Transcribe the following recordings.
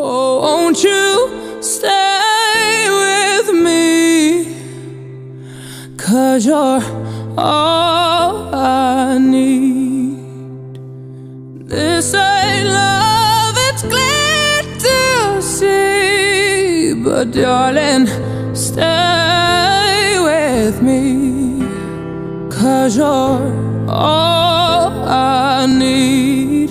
Oh, won't you stay with me? 'Cause you're all I need. This ain't love, it's glad to see, but darling, stay with me, 'cause you're all I need.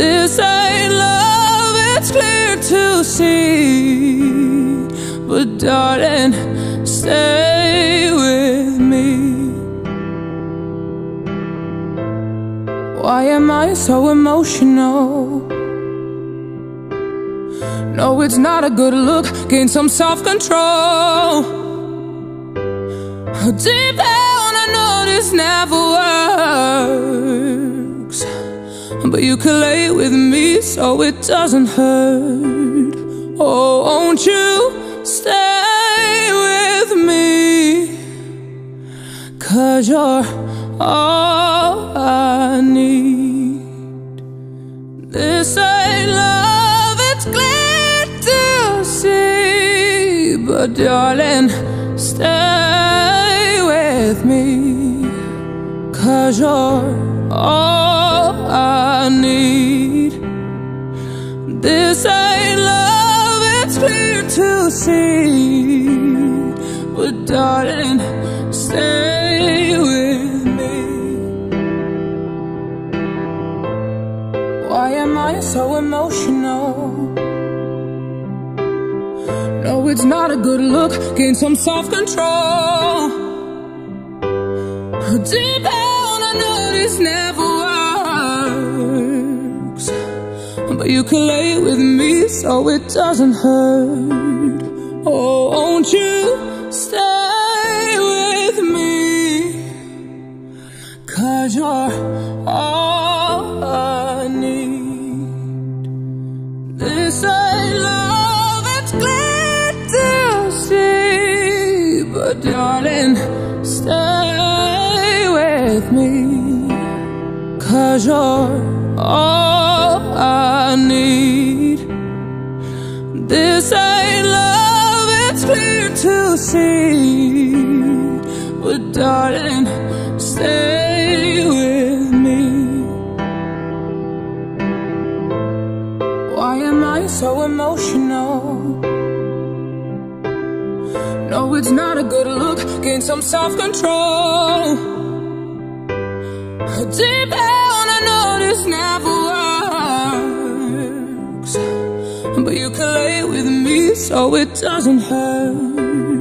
This ain't love, it's clear to see, but darling, stay with me. Why am I so emotional? No, it's not a good look, gain some self-control. Deep down I know this never works, but you can lay with me so it doesn't hurt. Oh, won't you stay with me? 'Cause you're all I need. This ain't love, it's glad to see, but darling, stay with me, 'cause you're all I need. This ain't love, it's clear to see, but darling, stay with me. Why am I so emotional? No, it's not a good look, gain some self-control. Deep down I know this never works, but you can lay with me so it doesn't hurt. Oh, won't you stay with me? 'Cause you're all I need. This ain't love, but darling, stay with me, 'cause you're all I need. This ain't love, it's clear to see, but darling, stay with me. Why am I so emotional? No, it's not a good look, gain some self-control. Deep down I know this never works, but you can lay with me so it doesn't hurt. Oh, won't you stay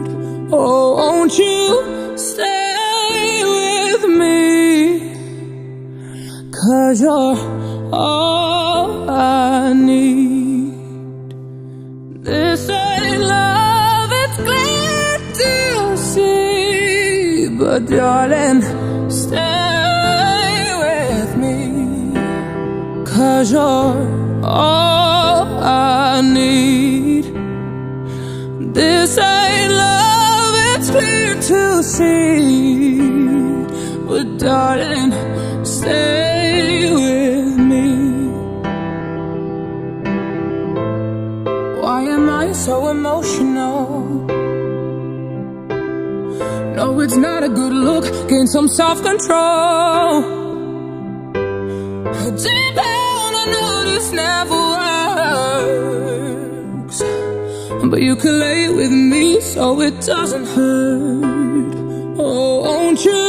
with me? 'Cause you're all I need. This ain't love, but darling, stay with me, 'cause you're all I need. This ain't love, it's clear to see, but darling, stay with me. Why am I so emotional? No, it's not a good look, gain some self-control. Deep down I know this never works, but you can lay with me so it doesn't hurt. Oh, won't you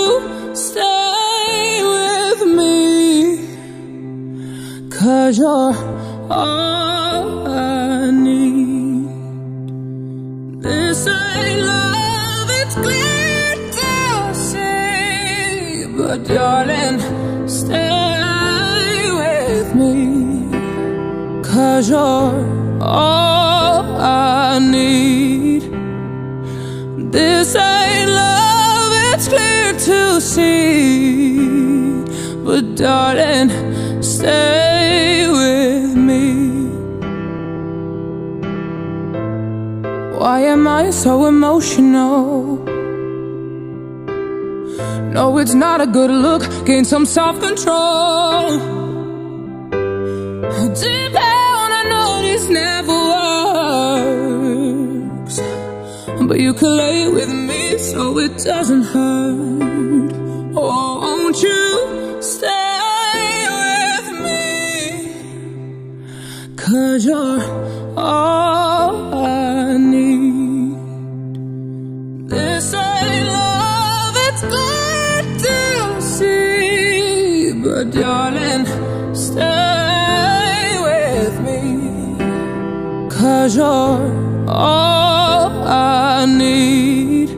stay with me? 'Cause you're all I need. This ain't love, clear to see, but darling, stay with me, 'cause you're all I need. This ain't love, it's clear to see, but darling, stay with me. Why am I so emotional? No, it's not a good look, gain some self-control. Deep down I know But you can lay with me so it doesn't hurt. Oh, won't you stay with me? 'Cause you're all I need. This ain't love, it's good to see, but darling, stay with me. 'Cause you're all I need.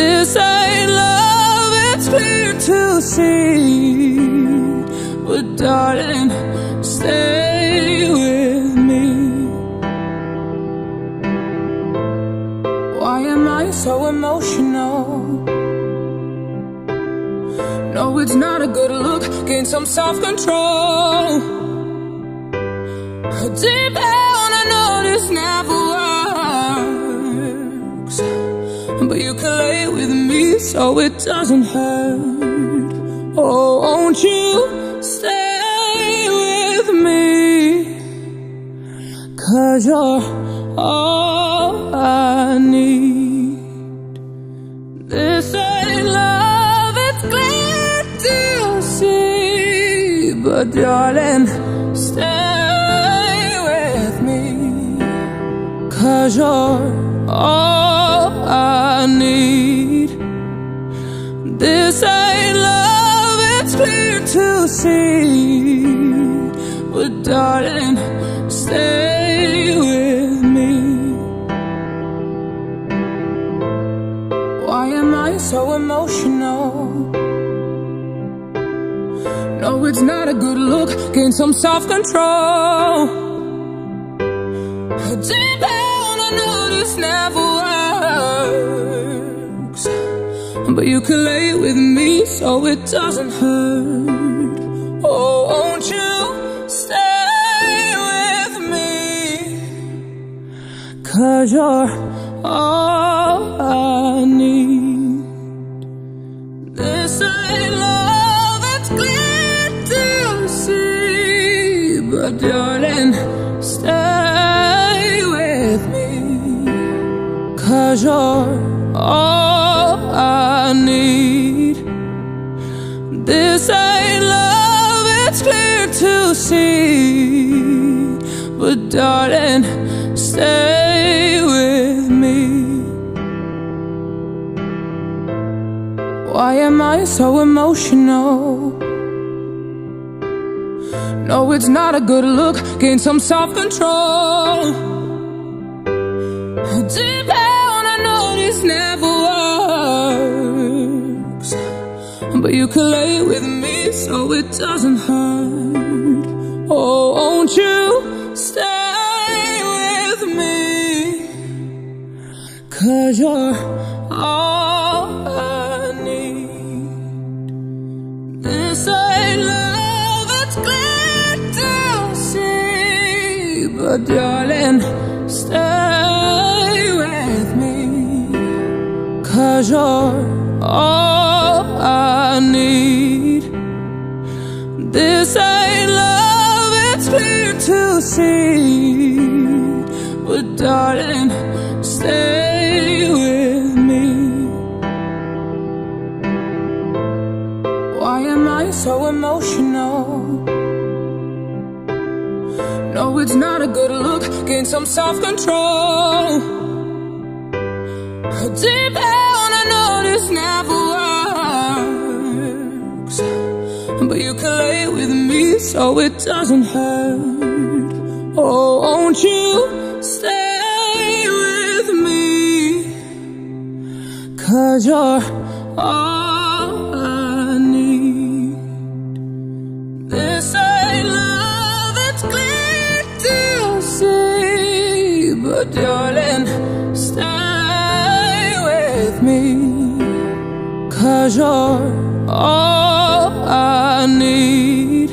This ain't love, it's clear to see, but darling, stay with me. Why am I so emotional? No, it's not a good look, gain some self-control. Deep down I know this never works, but you can lay with me so it doesn't hurt. Oh, won't you stay with me? 'Cause you're all I need. This ain't love, it's clear to see, but darling, stay. 'Cause you're all I need. This ain't love, it's clear to see, but darling, stay with me. Why am I so emotional? No, it's not a good look, gain some self-control. Deep down I know this never works, but you can lay with me so it doesn't hurt. Oh, won't you stay with me? 'Cause you're all I need. This ain't love, it's clear to see, but darling, stay. 'Cause you're all I need. This ain't love, it's clear to see, but darling, stay with me. Why am I so emotional? No, it's not a good look, gain some self-control. Deep down I know this never works, but you can lay with me so it doesn't hurt. Oh, won't you stay with me? 'Cause you're all I need. This ain't love, it's clear to see, but darling, stay. 'Cause you're all I need. This ain't love, it's clear to see, but darling, stay with me. Why am I so emotional? No, it's not a good look, gain some self-control. Deep down I know this never works, but you can lay with me so it doesn't hurt. Oh, won't you stay with me? 'Cause you're all I need. This ain't love, it's clear to see, but darling, stay. 'Cause you're all I need.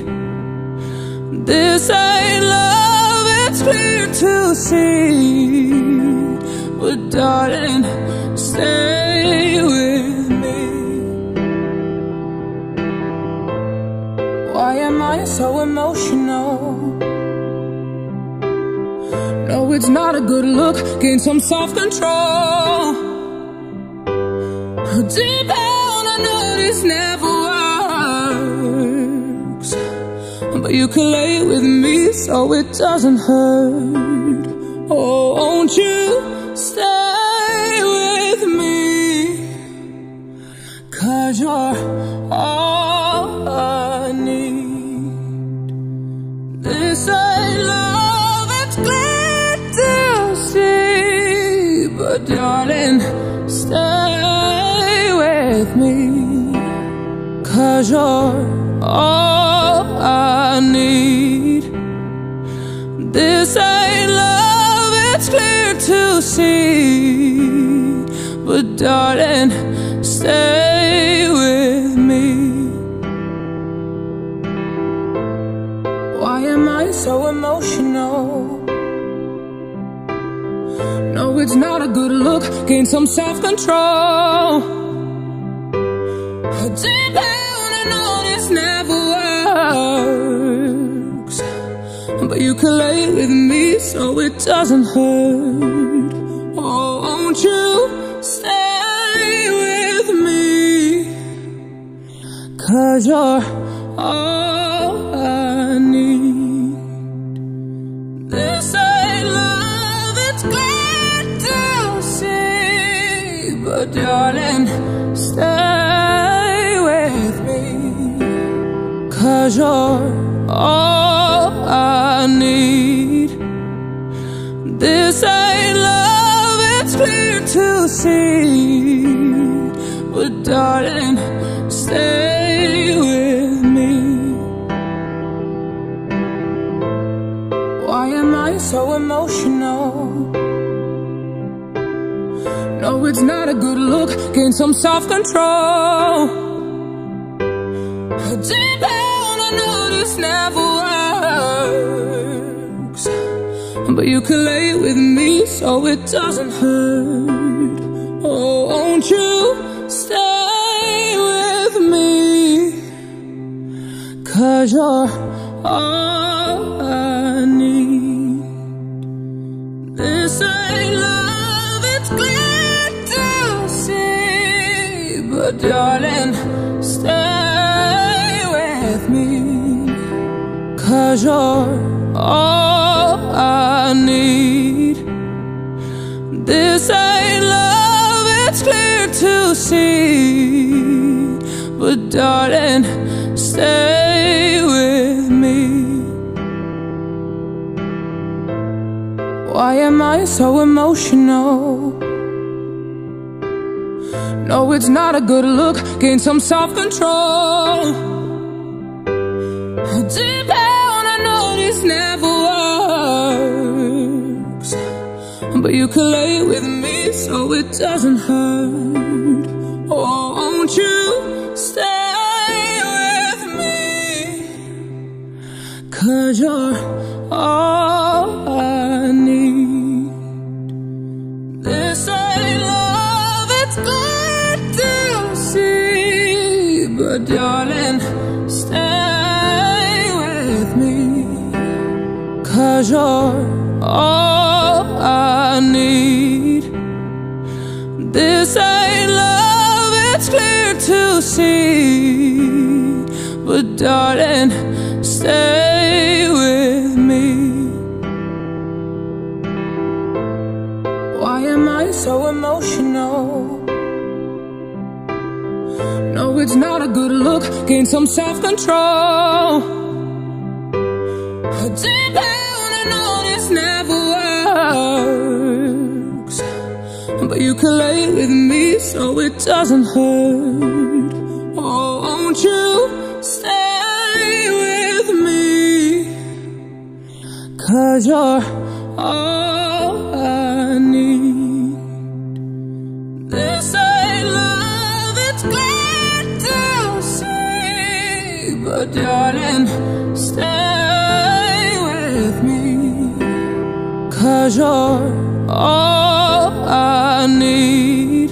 This ain't love, it's clear to see, but darling, stay with me. Why am I so emotional? No, it's not a good look. Gain some self-control. Deep down, I know this never works, but you can lay with me so it doesn't hurt. Oh, won't you stay with me? 'Cause you're all I need. This ain't love, it's glad to see, but darling, stay with me. 'Cause you're all I need. This ain't love, it's clear to see, but darling, stay with me. Why am I so emotional? No, it's not a good look. Gain some self-control. Deep down, I know this never works, but you can lay with me so it doesn't hurt. Oh, won't you stay with me? 'Cause you're all I need. This ain't love, it's glad to see, but darling, stay. 'Cause you're all I need. This ain't love, it's clear to see, but darling, stay with me. Why am I so emotional? No, it's not a good look. Gain some self-control. Deep down, I know this never works, but you can lay with me so it doesn't hurt. Oh, won't you stay with me? 'Cause you're all I need. This ain't love, it's glad to see, but darling, stay. 'Cause you're all I need. This ain't love, it's clear to see, but darling, stay with me. Why am I so emotional? No, it's not a good look. Gain some self-control. Deep down, I know this never works, but you can lay with me so it doesn't hurt. Oh, won't you stay with me? 'Cause you're all I need. This ain't love, it's glad to see, but darling, stay. 'Cause you're all I need.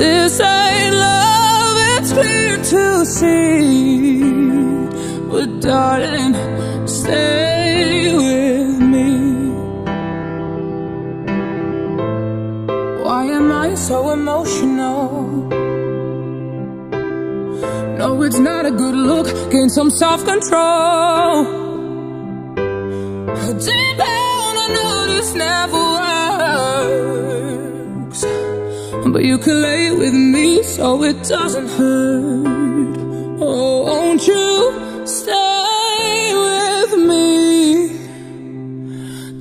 This ain't love, it's clear to see, but darling, stay with me. Why am I so emotional? No, it's not a good look. Gain some self-control. Deep down, I know this never works, but you can lay with me so it doesn't hurt. Oh, won't you stay with me? 'Cause you're all I need. This ain't love, it's glad to see, but darling, stay. 'Cause you're all I need. This ain't love, it's clear to see, but darling, stay with me. so emotional. No, it's not a good look, gain some self-control. Deep down I know this never works, but you can lay with me so it doesn't hurt. Oh, won't you stay with me,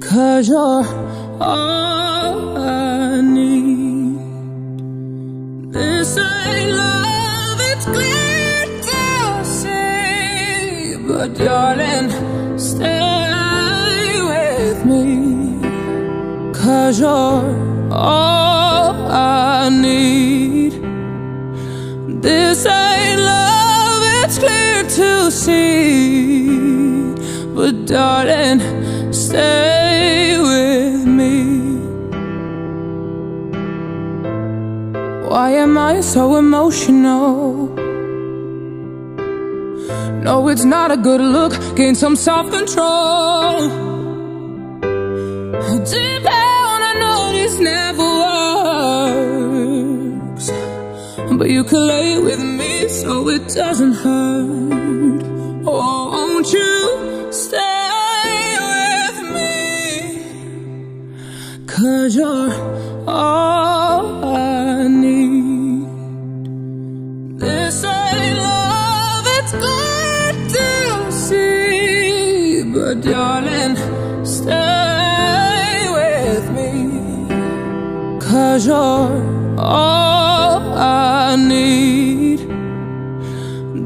'cause you're all I need. This ain't love, it's clear to see, but darling, stay with me, 'cause you're all I need. This ain't love, it's clear to see, but darling, stay with me. Why am I so emotional? No, it's not a good look, gain some self-control. Deep down I know this never works, but you can lay with me so it doesn't hurt. Oh, won't you stay with me, 'cause you're all I need. This ain't love, it's good to see, but darling, stay with me, 'cause you're all I need.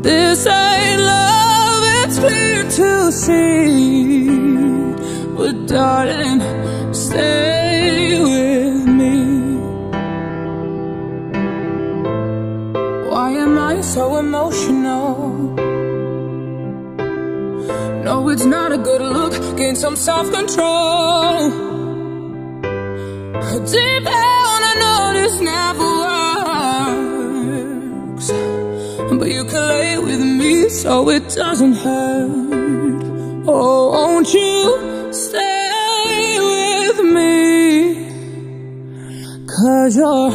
This ain't love, it's clear to see, but darling, stay with me. Why am I so emotional? No, it's not a good look, gain some self-control. Deep down I know this never works, but you can lay with me so it doesn't hurt. Oh, won't you stay with me, 'cause you're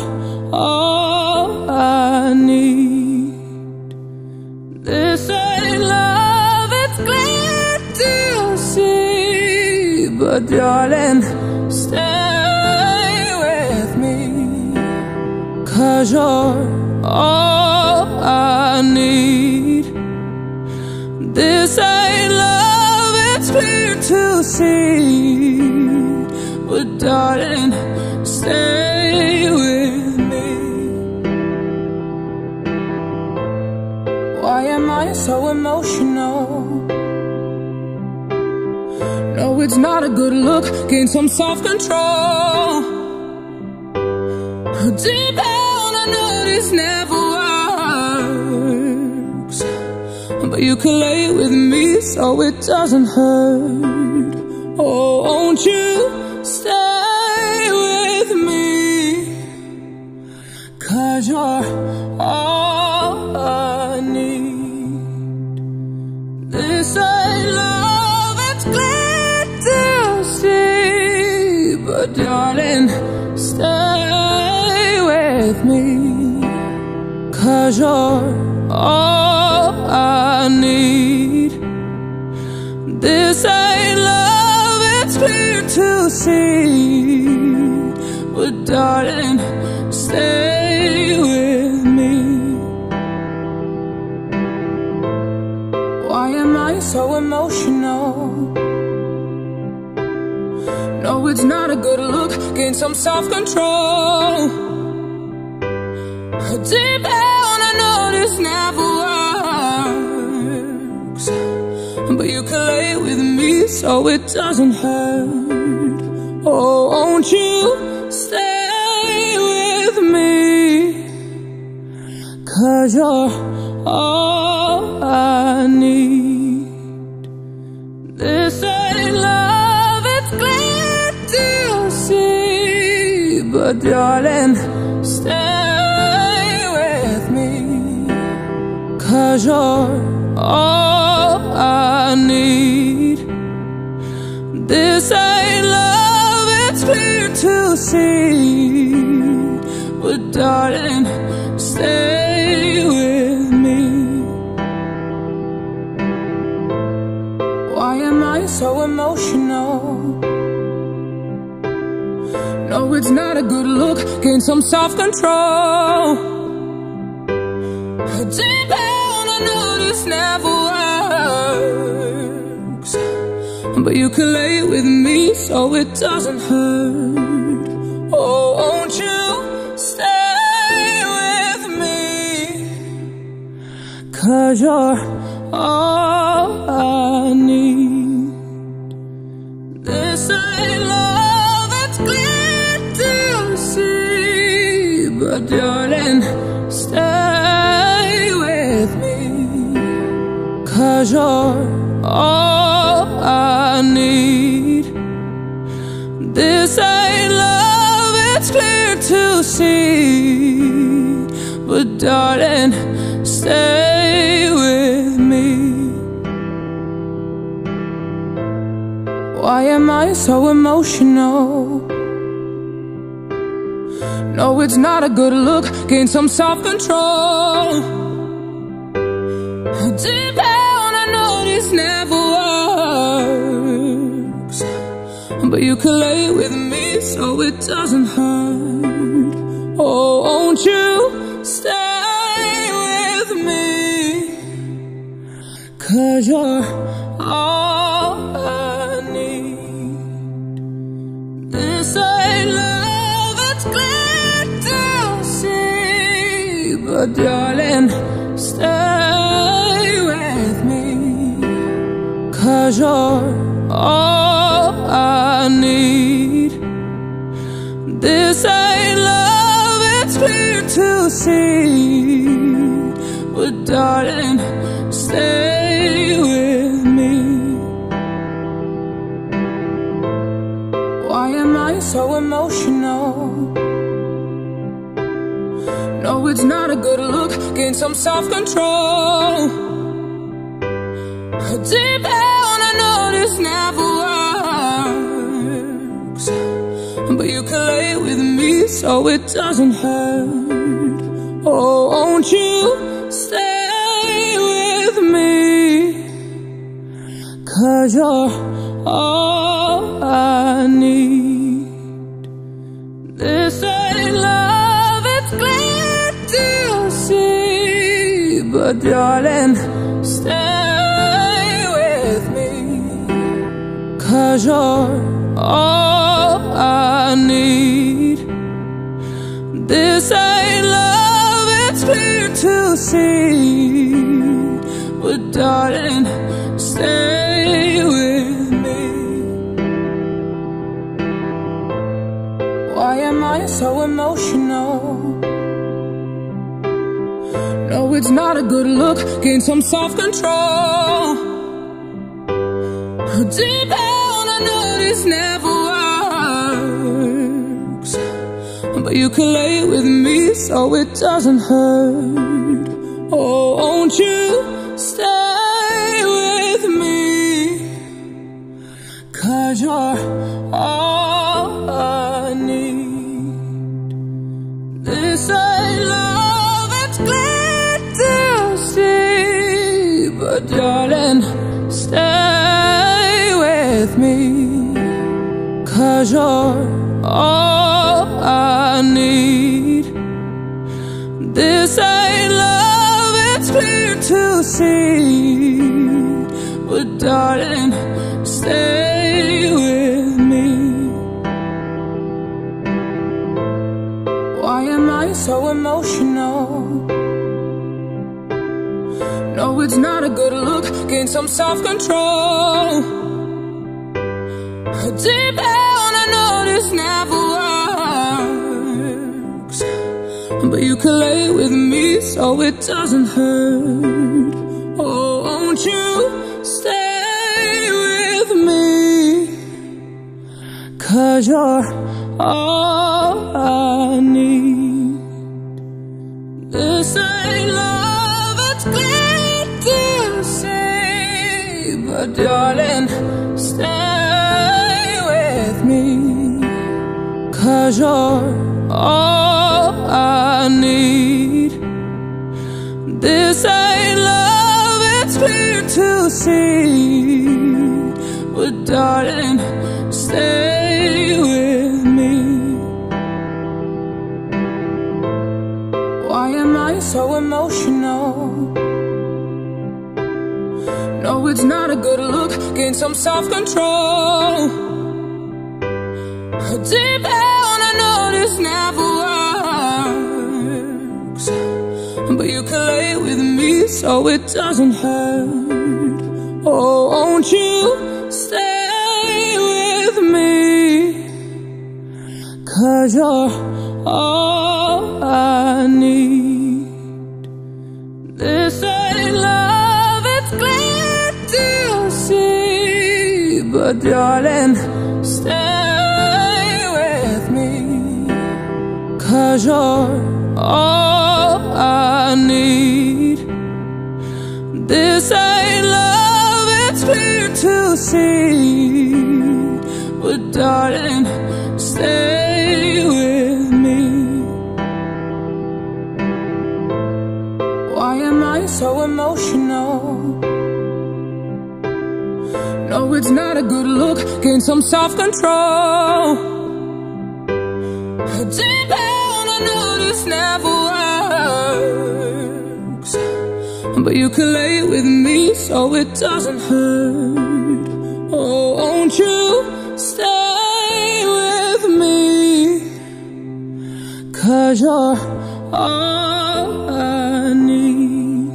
all I need. This ain't love, it's clear to see, but darling, stay with me, 'cause you're all I need. This ain't love, it's clear to see, but darling, stay with me. Why am I so emotional? No, it's not a good look, gain some self-control. Deep down I know this never works, but you can lay with me so it doesn't hurt. Oh, won't you stay with me, 'cause you're all I need. This ain't love, it's clear to see, but darling, stay with me, 'cause you're all I need. This ain't love, it's clear to see, but darling, stay with me. Why am I so emotional? No, it's not a good look, gain some self-control. Deep down I know this never works, but you can lay with me so it doesn't hurt. Oh, won't you stay with me, 'cause you're all I need. This ain't love, it's clear to see, but darling, stay, 'cause you're all I need. This ain't love, it's clear to see, But darling, stay with me. Why am I so emotional? No, it's not a good look. Gain some self-control. Deep down, I know this never works, but you can lay it with me so it doesn't hurt. Oh, won't you stay with me? 'Cause you're all I need. This ain't love that's clear to see, but darling, stay with me. 'Cause you're all I need. This ain't love, it's clear to see, but darling, stay with me. Why am I so emotional? No, it's not a good look. Gain some self-control. Deep down, I know this never works, but you can lay it with me so it doesn't hurt. Oh, won't you stay with me? 'Cause you're all I need. This ain't love, it's clear to see, but darling, stay with me. 'Cause you're all I need. This ain't love, it's clear to see, but darling, stay with me. Why am I so emotional? No, it's not a good look. Gain some self-control. Deep down, I know this never works, but you can lay it with me so it doesn't hurt. Oh, won't you stay with me? 'Cause you're all I need. This ain't love, it's clear to see, but darling, stay with me. 'Cause you're all I need. This ain't love, it's clear to see, but darling, stay with me. Why am I so emotional? No, it's not a good look. Gain some self-control. Deep down, I know this never works, but you can lay it with me so it doesn't hurt. Oh, won't you stay with me? 'Cause you're all I need. This ain't love, it's clear to see, but darling, stay with me. 'Cause you're all I need. This ain't love, it's clear to see, but darling, stay with me. Why am I so emotional? No, it's not a good look. Gain some self-control. Deep down, I know this never works, but you can lay it with me so it doesn't hurt. Oh, won't you stay with me? 'Cause you're all I need. This ain't love, it's clear to say, but darling, stay with me. 'Cause you're all I need. This ain't love, it's clear to see, but darling, stay with me. Why am I so emotional? No, it's not a good look, gain some self-control. Deep down I know this never works, but you can lay with me so it doesn't hurt. Oh, won't you stay with me, 'cause you're all I need. This ain't love, it's clear to see, but darling, stay, 'cause you're all I need. This ain't love, it's clear to see, but darling, stay with me. Why am I so emotional? No, it's not a good look, gain some self-control. Deep down I know this never works, but you can lay with me so it doesn't hurt. Oh, won't you stay with me, 'cause you're all I need.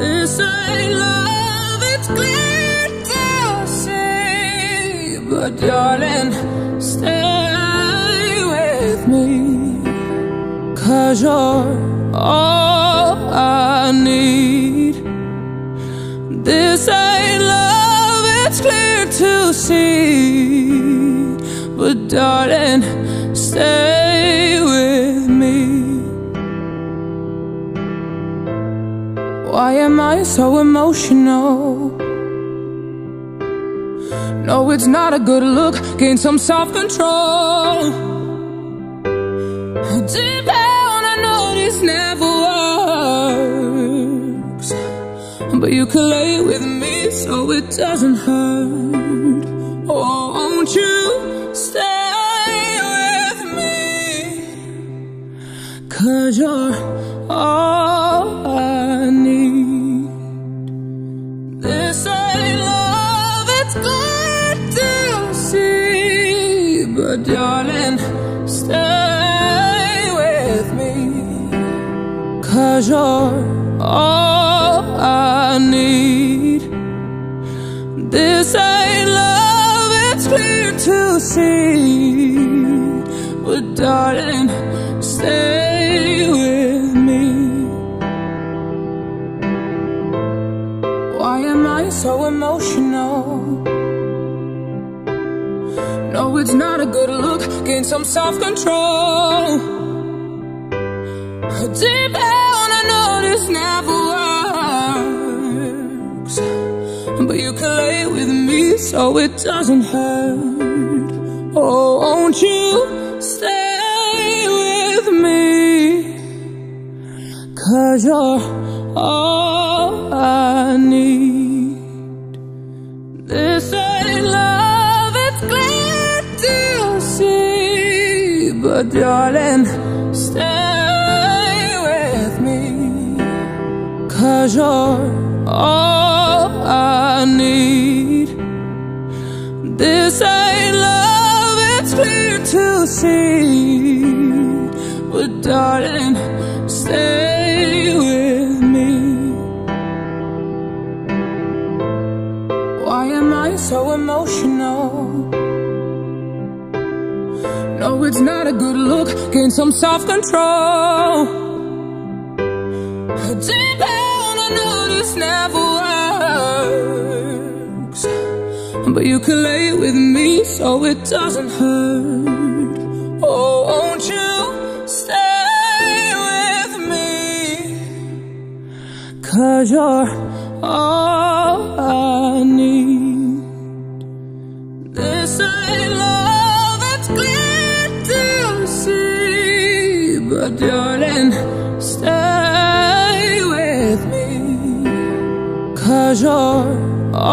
This ain't love, it's clear to see, but darling, stay, 'cause you're all I need. This ain't love, it's clear to see, but darling, stay with me. Why am I so emotional? No, it's not a good look, gain some self-control. Deep down I know this never works, but you can lay with me so it doesn't hurt. Oh, won't you stay with me, 'cause you're all I need. This ain't love, it's clear to see, but darling, stay, 'cause you're all I need. This ain't love, it's clear to see, but darling, stay with me. Why am I so emotional? No, it's not a good look, gain some self-control. Deep down I know this never works, but you can lay with me so it doesn't hurt. Oh, won't you stay with me, 'cause you're all I need. This ain't love, it's clear to see, but darling, stay, 'cause you're all I need. This ain't love, it's clear to see, but darling, stay with me. Why am I so emotional? No, it's not a good look, gain some self-control. Deep down I know this never works, but you can lay with me so it doesn't hurt. Oh, won't you stay with me, 'cause you're all I need. This ain't love, it's clear to see, But darling, stay with me, 'cause you're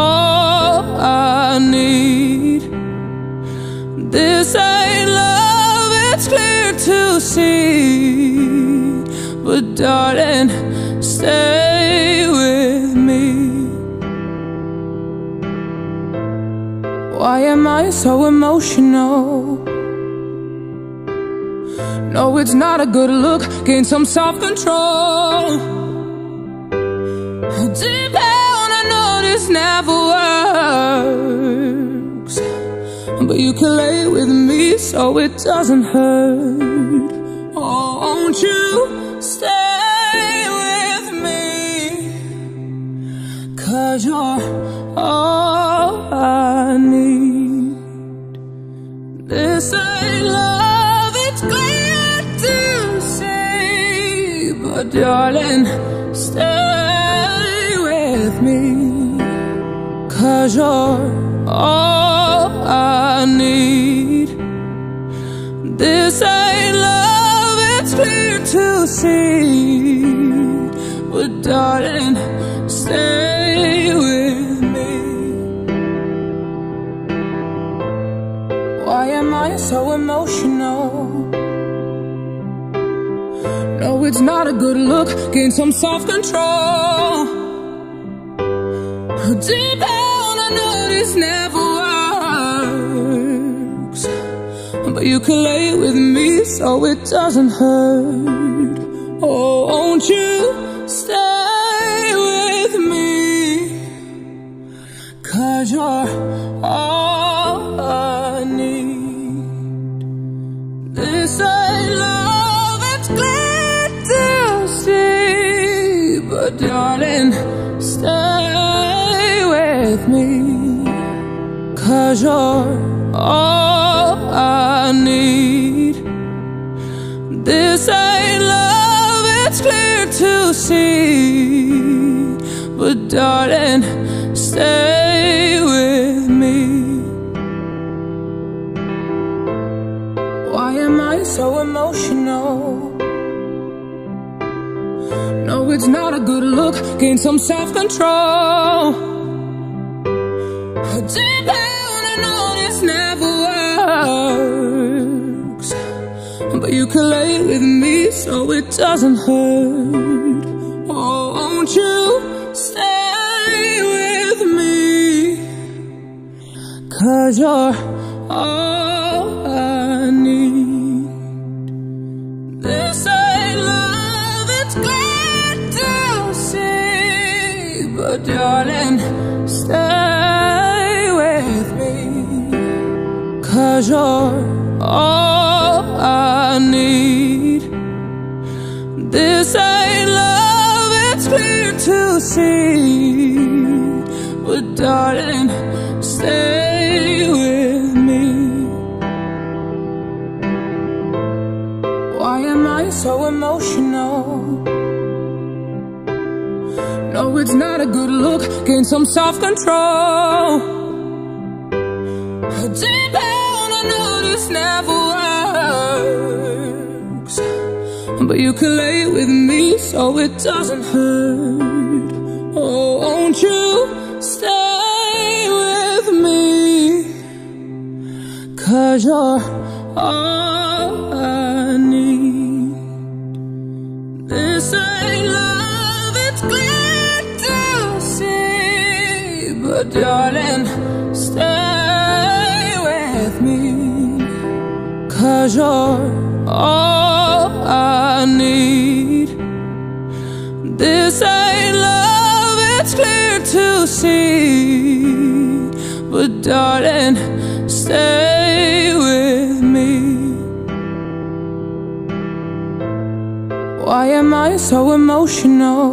all I need. This ain't love, it's clear to see, but darling, stay with me. Why am I so emotional? No, it's not a good look, gain some self-control. Deep down I know this never works, but you can lay with me so it doesn't hurt. Oh, won't you stay with me, 'cause you're all I need. This ain't love, but darling, stay with me, 'cause you're all I need. This ain't love, it's clear to see, but darling, stay with me. Why am I so emotional? No, it's not a good look, gain some self-control. Deep down I know this never works, but you can lay with me so it doesn't hurt. Oh, won't you stay with me, 'cause you're all I need. This ain't love, but darling, stay with me, 'cause you're all I need. This ain't love, it's clear to see, but darling, stay with me. Why am I so emotional? No, it's not a good look, gain some self-control. Deep down I know this never works, but you can lay with me so it doesn't hurt. Oh, won't you stay with me, 'cause you're all I need. This ain't love, it's glad, but darling, stay with me, 'cause you're all I need. This ain't love, it's clear to see, but darling, stay with me. Why am I so emotional? No, it's not a good look, gain some self-control. Deep down I know this never works, but you can lay with me so it doesn't hurt. Oh, won't you stay with me, 'cause you're all I need. This ain't love, it's clear, but darling, stay with me, 'cause you're all I need. This ain't love, it's clear to see, but darling, stay with me. Why am I so emotional?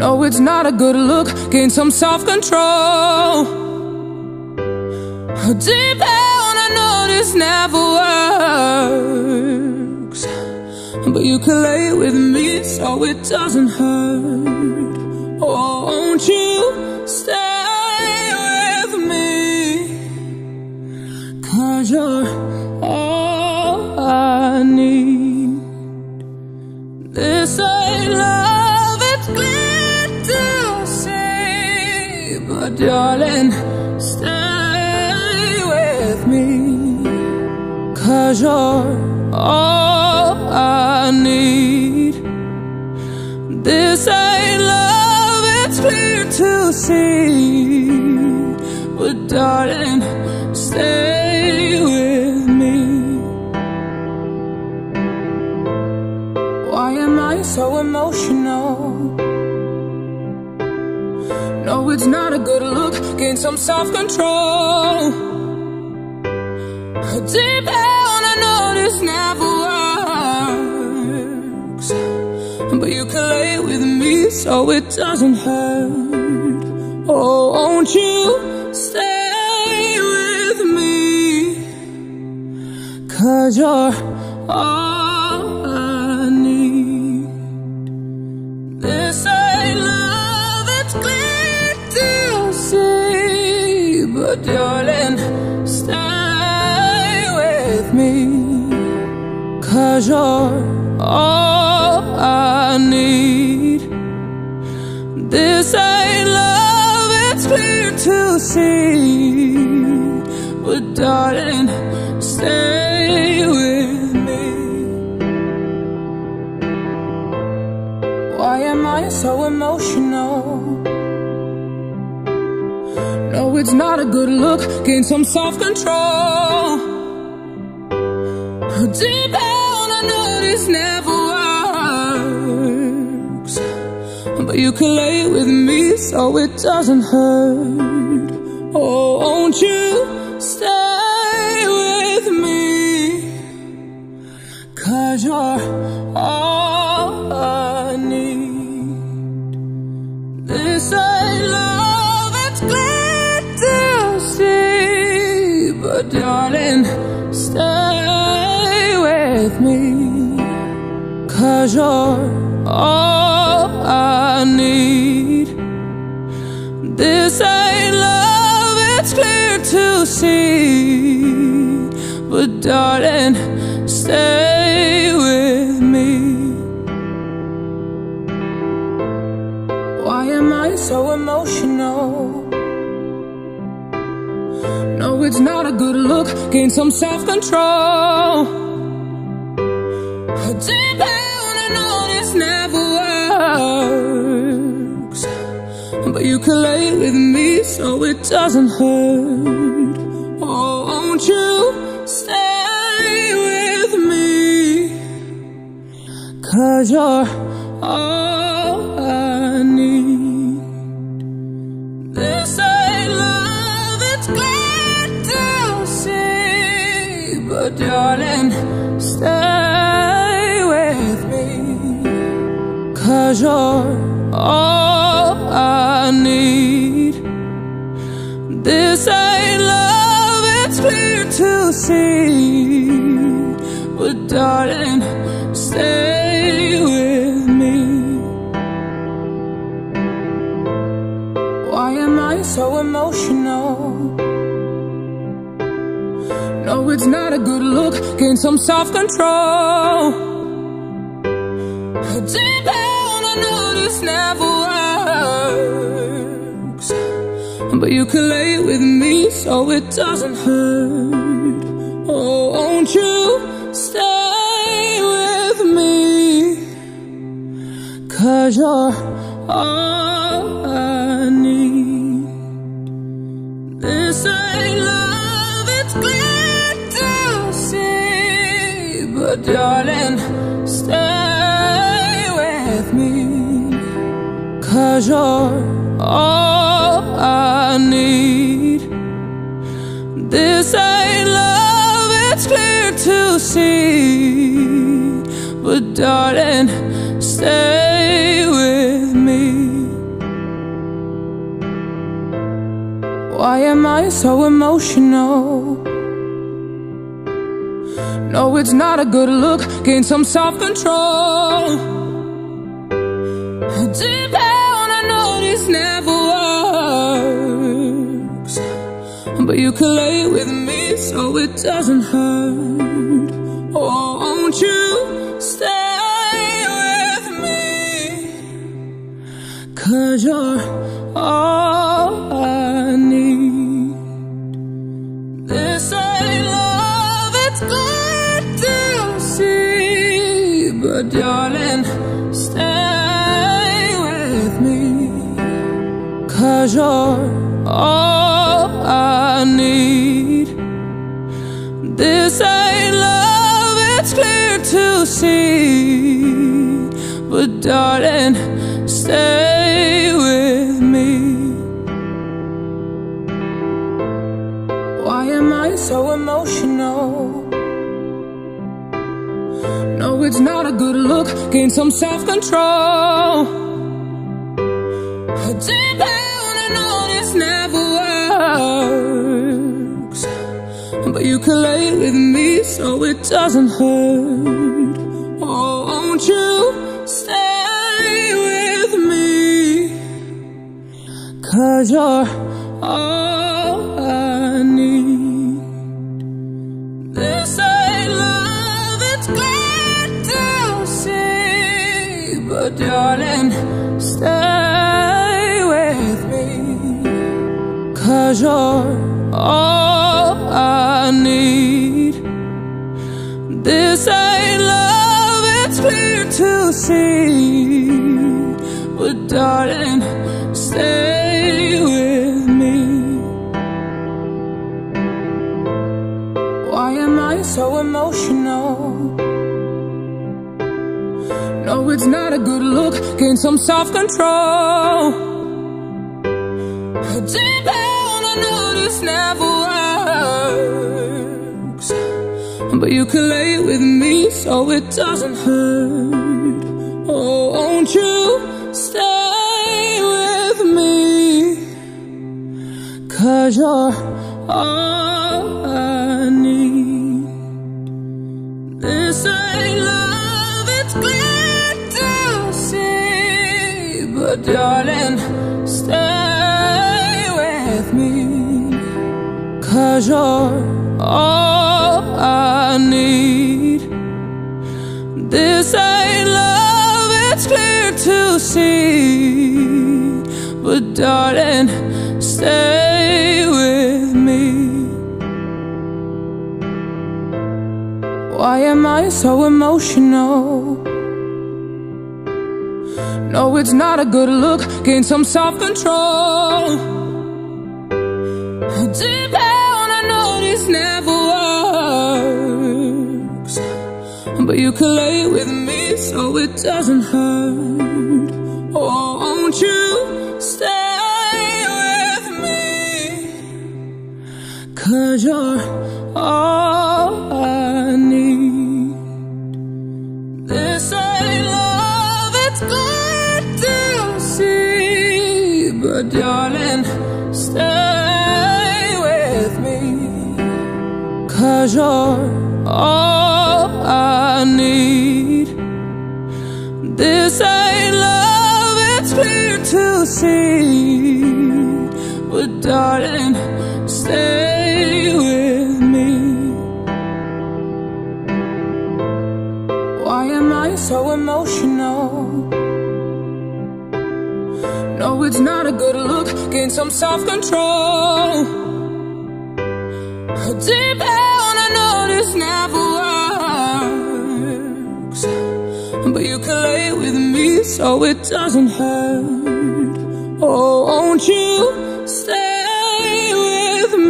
No, it's not a good look, gain some self-control. Deep down I know this never works, but you can lay with me so it doesn't hurt. Oh, won't you stay with me, 'cause you're all I Oh, darling, stay with me, 'cause you're all I need. This ain't love, it's clear to see, but darling, stay with me. Why am I so emotional? No, it's not a good look, gain some self-control. Deep down I know this never works, but you can lay with me so it doesn't hurt. Oh, won't you stay with me, 'cause you're all I need. This ain't love, it's clear to see, but darling, stay with me, 'cause you're all I need. This ain't love, it's clear to see, but darling, stay with me. Why am I so emotional? No, it's not a good look, gain some self-control. Deep down I know this never works, but you can lay with me so it doesn't hurt. Oh, won't you stay with me, 'cause you're all I need. This ain't love, but darling, stay with me, 'cause you're all I need. This ain't love, it's clear to see, but darling, stay with me. Why am I so emotional? No, it's not a good look, gain some self-control. Deep down I know this never works, but you can lay with me so it doesn't hurt. Oh, won't you stay with me, 'cause you're all I need. This ain't love, it's clear to see, but darling, stay with me, 'cause you're all I need. This ain't love, it's clear to see, but darling, stay with me. Why am I so emotional? No, it's not a good look, gain some self-control. Deep down I know this never works, but you can lay with me so it doesn't hurt. Oh, won't you stay with me, 'cause you're all I need. This ain't love, it's clear, but darling, stay with me, 'cause you're all I need. This ain't love, it's clear to see, but darling, stay with me. Why am I so emotional? No, it's not a good look, gain some self-control. Deep down I know this never works, but you can lay with me so it doesn't hurt. Oh, won't you stay with me, 'cause you're all I But darling, stay with me. Why am I so emotional? No, it's not a good look. Gain some self-control. Deep down, I know this never works, but you can lay with me so it doesn't hurt. Oh, won't you stay with me? 'Cause you're all I need. This ain't love, it's good to see, but darling, stay with me. 'Cause you're all I need. This ain't love, clear to see, but darling, stay with me. Why am I so emotional? No, it's not a good look. Gain some self-control. Deep down, I know this never works, but you can lay with me so it doesn't hurt. Oh, won't you stay with me? 'Cause you're all I need. This ain't love, it's glad to see, but darling, stay with me. 'Cause you're all I need. This ain't love, it's clear to see, but darling, stay with me. Why am I so emotional? No, it's not a good look. Gain some self-control. Deep down, I know this never works, but you can lay with me so it doesn't hurt. Oh, won't you stay with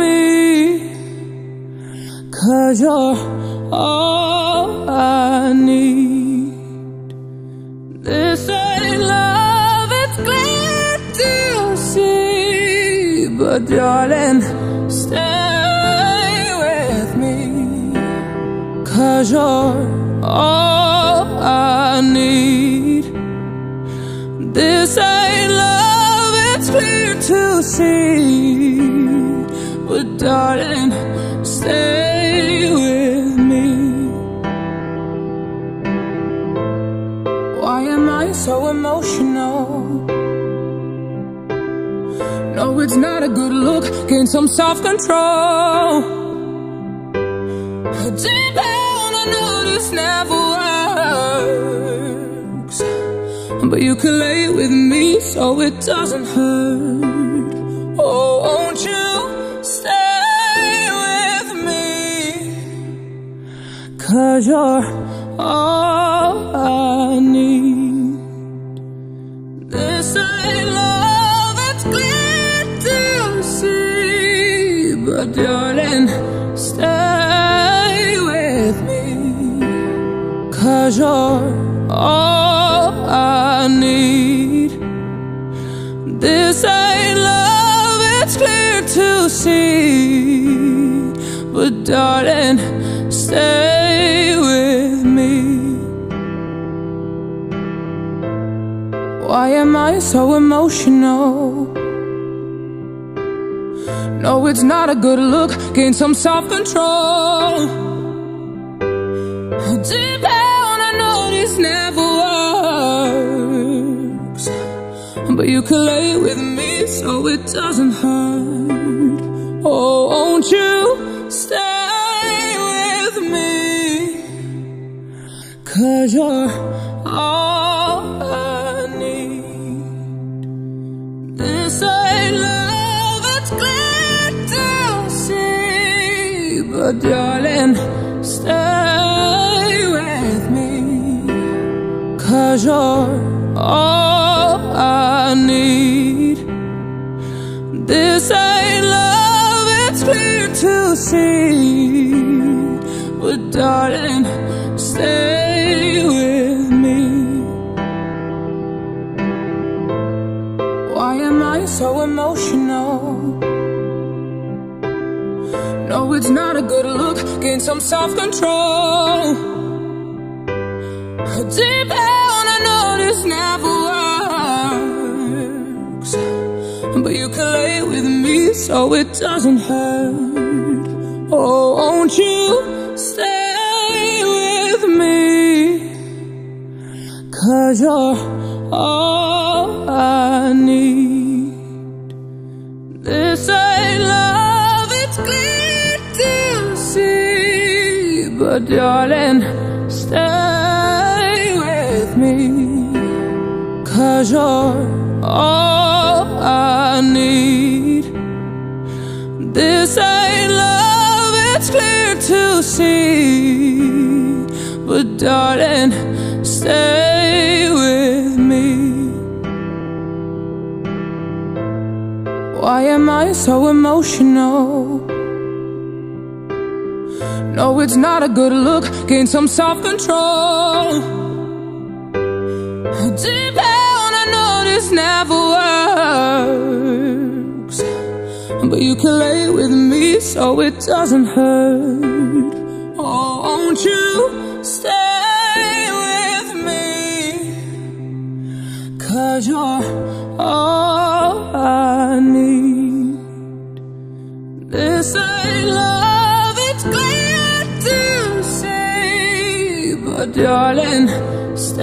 me? 'Cause you're all I need. This ain't love, it's good to see, but darling, stay with me. 'Cause you're all I need. This ain't love, it's clear to see, but darling, stay with me. Why am I so emotional? No, it's not a good look. Gain some self-control. Deep down, I know this never works, but you can lay with me so it doesn't hurt. Oh, won't you stay with me? 'Cause you're all I need. This ain't love, it's glad to see, but darling, stay. 'Cause you're all I need. This ain't love, it's clear to see, but darling, stay with me. Why am I so emotional? No, it's not a good look. Gain some self-control. Deep down, I know this never works, but you can lay with me so it doesn't hurt. Oh, won't you stay with me? 'Cause you're all I need. This ain't love, it's clear to see, but darling, stay. 'Cause you're all I to see. But darling, stay with me. Why am I so emotional? No, it's not a good look, gain some self-control. Deep down I know this never works, but you can lay with me so it doesn't hurt. Oh, won't you stay with me? 'Cause you're all I need. This ain't love, it's clear to see. But darling, stay with me. 'Cause you're all I need. This ain't love, it's clear to see. But darling, stay with me. Why am I so emotional? No, it's not a good look, gain some self-control. Deep down I know this never works, but you can lay with me so it doesn't hurt. Oh, won't you stay with me? 'Cause you're all I need. This ain't love, it's clear to see. But darling, stay with me. 'Cause you're all I need. This ain't love, it's clear to see. But darling, stay with me. Why am I so emotional? No, it's not a good look, gain some self-control. Deep down I know this never works, but you can lay with me so it doesn't hurt. Oh, won't you stay with me? 'Cause you're all I need. This ain't love, it's clear to see. But darling, stay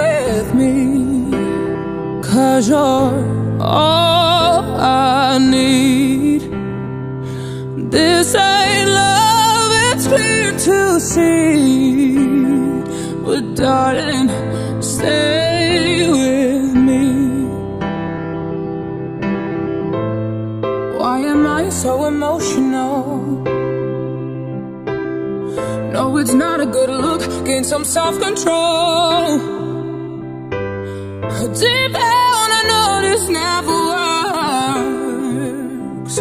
with me. 'Cause you're all I need. This ain't love, it's clear to see. But darling, stay with me. Why am I so emotional? No, it's not a good look, gain some self-control. Deep down I know this never works,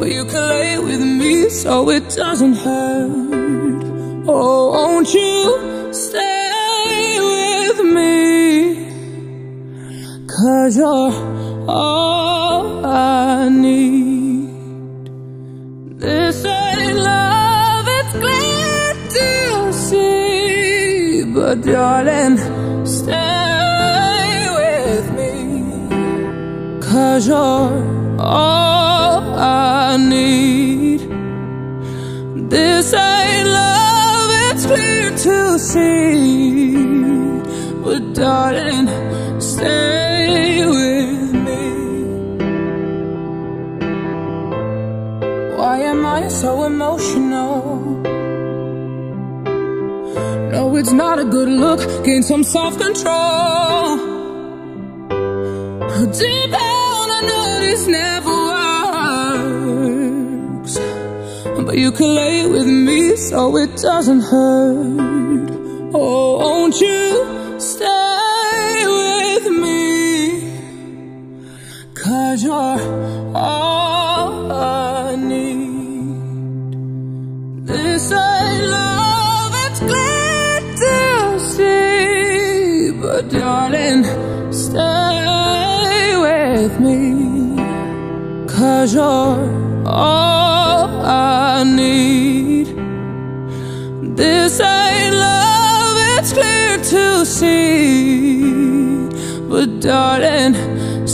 but you can lay with me so it doesn't hurt. Oh, won't you stay with me? 'Cause you're all I need. This ain't love, it's clear to see. But darling, stay with me. 'Cause you're all I need. This ain't love, it's clear to see. But darling, stay with me. Why am I so emotional? No, it's not a good look, gain some self-control. Deep down I know this never works, but you can lay with me so it doesn't hurt. Oh, won't you stay with me? 'Cause you're all I need. This ain't love, it's clear to see. But darling, stay. 'cause you're all I need. This ain't love, it's clear to see, but darling, stay with me. Why am I so emotional? No, it's not a good look, gain some self-control. Deep down, I know this never works, but you can lay with me so it doesn't hurt. Oh, won't you stay with me? 'Cause you're all I need. This ain't love, it's clear to see, but darling, stay with me, 'cause you're all I need. This ain't love, it's clear to see, but darling,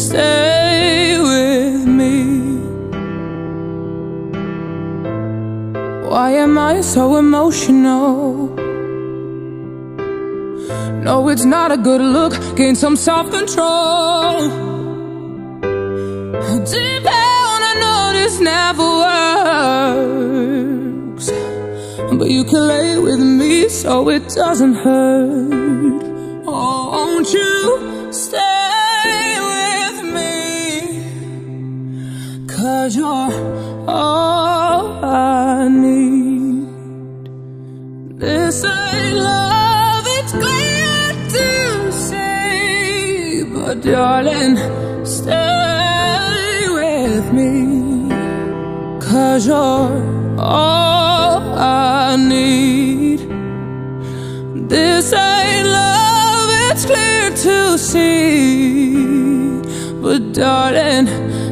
stay with me. Why am I so emotional? No, it's not a good look, gain some self-control. Deep down, I know this never works, but you can lay with me so it doesn't hurt. Oh, won't you stay with me? 'Cause you're all I need. This ain't love, it's clear to see, but darling, stay with me, 'cause you're all I need. This ain't love, it's clear to see, but darling,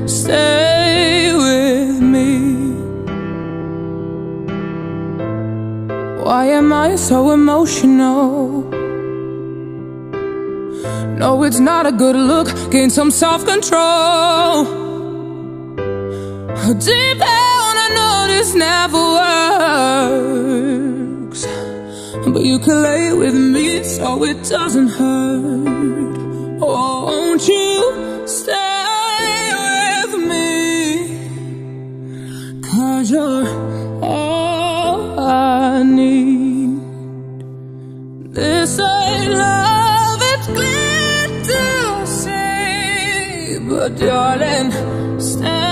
stay with me. Why am I so emotional? No, it's not a good look, gain some self-control. Deep down, I know this never works, but you can lay with me so it doesn't hurt. Oh, won't you stay with me? 'Cause you're all I need. This ain't love, it's clear to see, but darling, stay.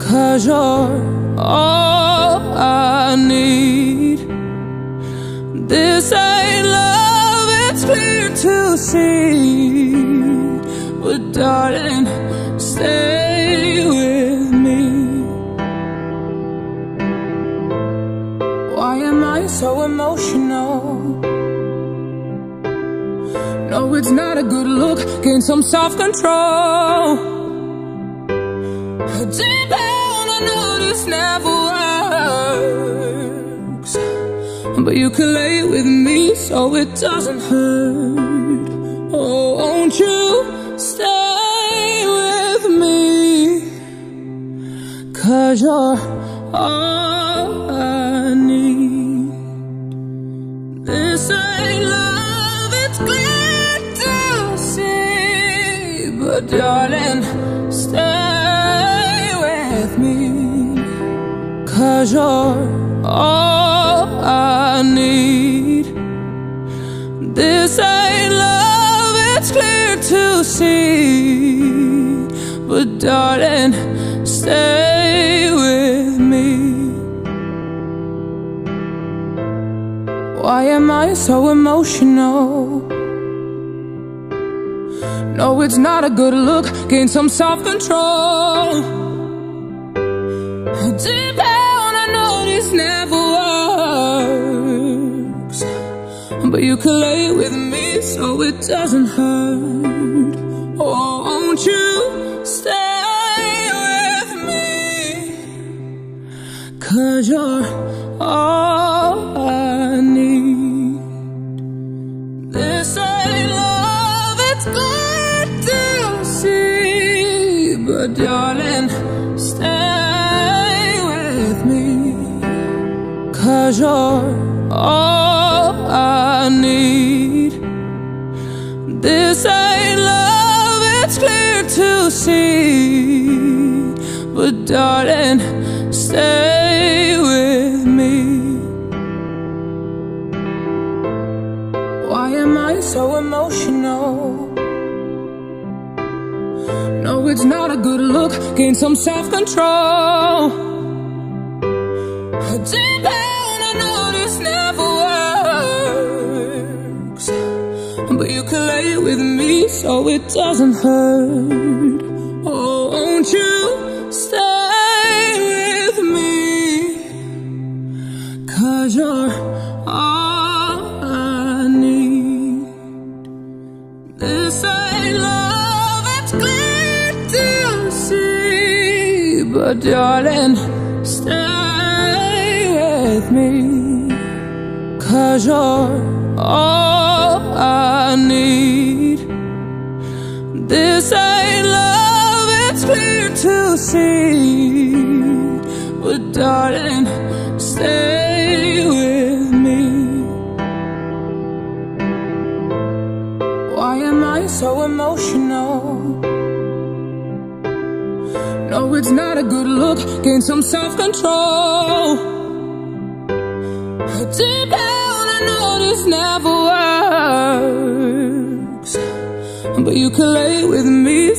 'Cause you're all I need. This ain't love, it's clear to see, but darling, stay with me. Why am I so emotional? No, it's not a good look, gain some self-control. Deep down, I know this never works, but you can lay with me so it doesn't hurt. Oh, won't you stay with me? 'Cause you're all I need. This ain't love, it's clear to see, but darling, stay. 'Cause you're all I need. This ain't love, it's clear to see, but darling, stay with me. Why am I so emotional? No, it's not a good look, gain some self-control. Deep down, I know this never works, but you can lay with me so it doesn't hurt. Oh, won't you stay with me? 'Cause you're all I need. This ain't love, it's clear But darling, stay with me, 'cause you're all I need. This ain't love, it's clear to see, but darling, stay with me. Why am I so emotional? No, it's not a good look, gain some self-control. Deep down I know this never works, but you can lay with me so it doesn't hurt. Oh, won't you stay with me, 'cause you're all I need. This ain't love, it's good, but darling, stay with me, 'cause you're all I need. This ain't love, it's clear to see, but darling, stay with me. Why am I so emotional? No, it's not a good look, gain some self-control. Deep down I know this never works, but you can lay with me so it doesn't hurt. Oh, won't you stay with me, 'cause you're all I need. This ain't love, but darling, stay with me, 'cause you're all I need. This ain't love, it's clear to see, but darling, stay with me. Why am I so emotional? No, it's not a good look, gain some self-control. Deep down I know this never works, but you can lay with me so it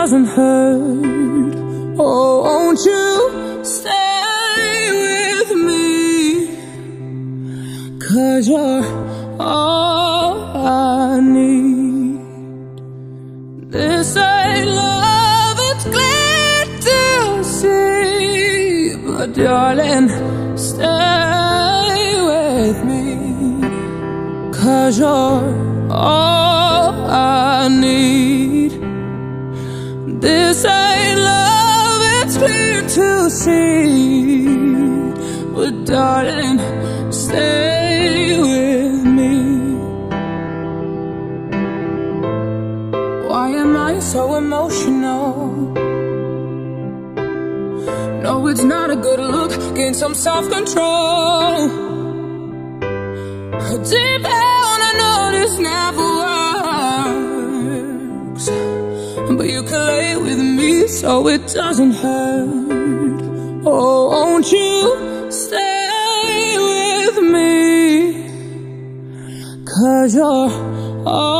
doesn't hurt. Oh, won't you stay with me, 'cause you're all I need. This ain't love, but darling, stay with me, 'cause you're all I need. This ain't love, it's clear to see, but darling, stay with me. Why am I so emotional? No, it's not a good look, gain some self-control. Deep down I know this never works, but you can lay with me so it doesn't hurt. Oh, won't you stay with me, 'cause you're all